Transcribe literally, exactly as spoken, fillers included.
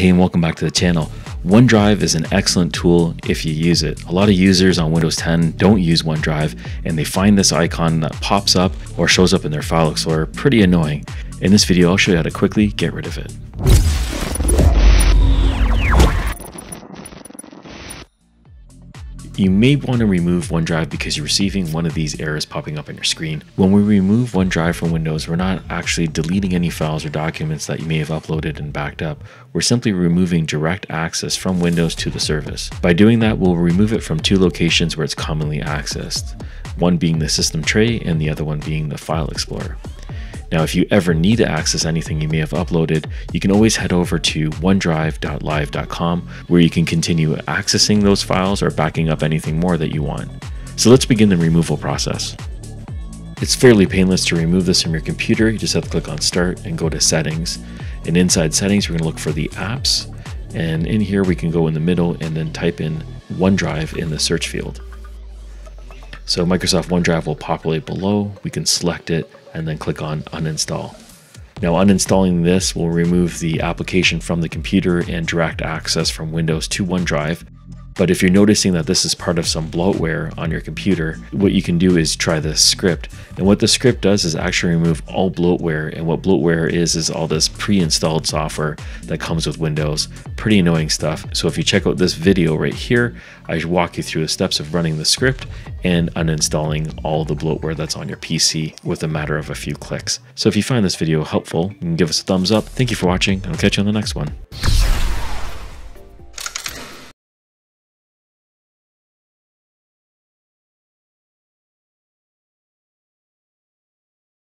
Hey, and welcome back to the channel. OneDrive is an excellent tool if you use it. A lot of users on Windows ten don't use OneDrive, and they find this icon that pops up or shows up in their file explorer pretty annoying. In this video, I'll show you how to quickly get rid of it. You may want to remove OneDrive because you're receiving one of these errors popping up on your screen. When we remove OneDrive from Windows, we're not actually deleting any files or documents that you may have uploaded and backed up. We're simply removing direct access from Windows to the service. By doing that, we'll remove it from two locations where it's commonly accessed, one being the system tray and the other one being the file explorer. Now, if you ever need to access anything you may have uploaded, you can always head over to onedrive dot live dot com where you can continue accessing those files or backing up anything more that you want. So let's begin the removal process. It's fairly painless to remove this from your computer. You just have to click on Start and go to Settings. And inside Settings, we're going to look for the apps. And in here, we can go in the middle and then type in OneDrive in the search field. So Microsoft OneDrive will populate below. We can select it and then click on uninstall. Now, uninstalling this will remove the application from the computer and direct access from Windows to OneDrive. But if you're noticing that this is part of some bloatware on your computer, what you can do is try this script. And what the script does is actually remove all bloatware. And what bloatware is, is all this pre-installed software that comes with Windows. Pretty annoying stuff. So if you check out this video right here, I walk you through the steps of running the script and uninstalling all the bloatware that's on your P C with a matter of a few clicks. So if you find this video helpful, you can give us a thumbs up. Thank you for watching, and I'll catch you on the next one.